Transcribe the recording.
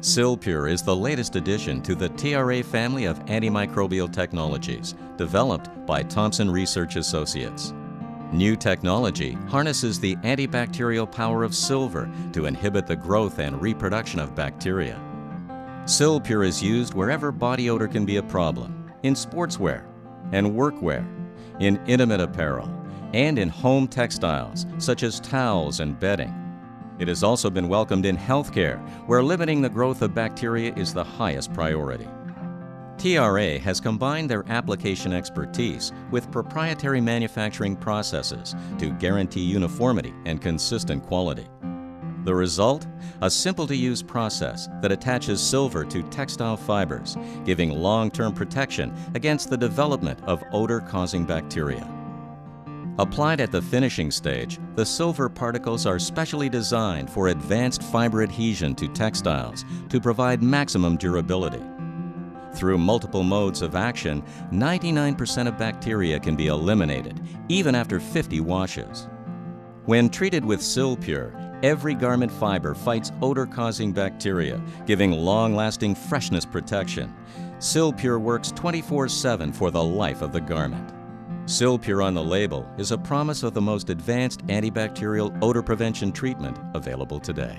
Silpure is the latest addition to the TRA family of antimicrobial technologies developed by Thomson Research Associates. New technology harnesses the antibacterial power of silver to inhibit the growth and reproduction of bacteria. Silpure is used wherever body odor can be a problem, in sportswear and workwear, in intimate apparel, and in home textiles such as towels and bedding. It has also been welcomed in healthcare, where limiting the growth of bacteria is the highest priority. TRA has combined their application expertise with proprietary manufacturing processes to guarantee uniformity and consistent quality. The result? A simple-to-use process that attaches silver to textile fibers, giving long-term protection against the development of odor-causing bacteria. Applied at the finishing stage, the silver particles are specially designed for advanced fiber adhesion to textiles to provide maximum durability. Through multiple modes of action, 99% of bacteria can be eliminated, even after 50 washes. When treated with Silpure, every garment fiber fights odor-causing bacteria, giving long-lasting freshness protection. Silpure works 24/7 for the life of the garment. Silpure on the label is a promise of the most advanced antibacterial odor prevention treatment available today.